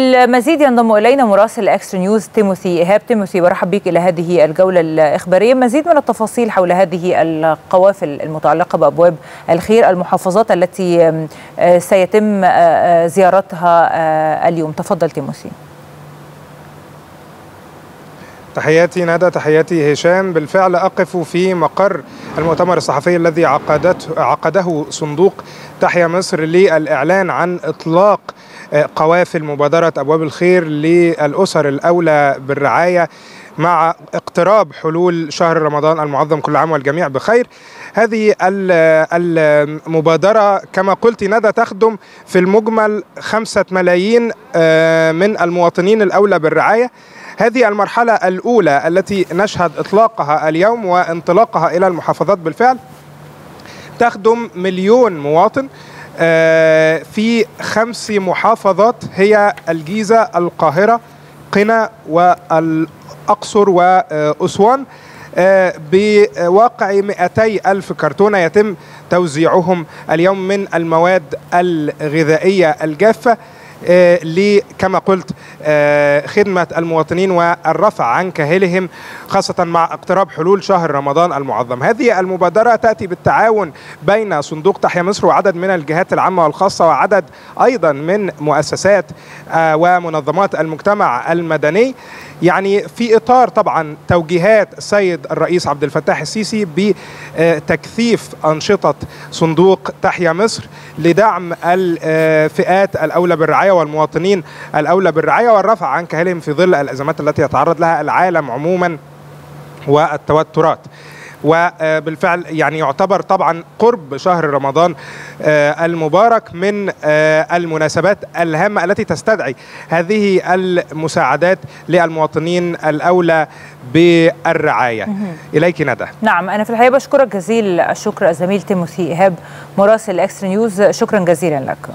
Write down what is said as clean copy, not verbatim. للمزيد ينضم إلينا مراسل اكسترا نيوز تيموثي إيهاب. تيموثي، برحب بك إلى هذه الجولة الإخبارية. مزيد من التفاصيل حول هذه القوافل المتعلقة بأبواب الخير، المحافظات التي سيتم زيارتها اليوم. تفضل تيموثي. تحياتي ندى، تحياتي هشام. بالفعل أقف في مقر المؤتمر الصحفي الذي عقده صندوق تحيا مصر للإعلان عن إطلاق قوافل مبادرة أبواب الخير للأسر الأولى بالرعاية مع اقتراب حلول شهر رمضان المعظم. كل عام والجميع بخير. هذه المبادرة كما قلت ندى تخدم في المجمل 5 ملايين من المواطنين الأولى بالرعاية. هذه المرحلة الأولى التي نشهد إطلاقها اليوم وانطلاقها إلى المحافظات بالفعل تخدم 1 مليون مواطن في 5 محافظات هي الجيزة، القاهرة، قنا والأقصر وأسوان، بواقع 200,000 كرتونة يتم توزيعهم اليوم من المواد الغذائية الجافة كما قلت خدمة المواطنين والرفع عن كاهلهم، خاصة مع اقتراب حلول شهر رمضان المعظم. هذه المبادرة تأتي بالتعاون بين صندوق تحيا مصر وعدد من الجهات العامة والخاصة وعدد أيضا من مؤسسات ومنظمات المجتمع المدني، يعني في إطار طبعا توجيهات السيد الرئيس عبد الفتاح السيسي بتكثيف أنشطة صندوق تحيا مصر لدعم الفئات الأولى بالرعاية والمواطنين الأولى بالرعاية والرفع عن كاهلهم في ظل الأزمات التي يتعرض لها العالم عموما والتوترات. وبالفعل يعني يعتبر طبعا قرب شهر رمضان المبارك من المناسبات الهامة التي تستدعي هذه المساعدات للمواطنين الأولى بالرعاية. إليك ندى. نعم، أنا في الحقيقة بشكرك جزيل الشكر الزميل تيموثي إيهاب مراسل اكسترا نيوز. شكرا جزيلا لك.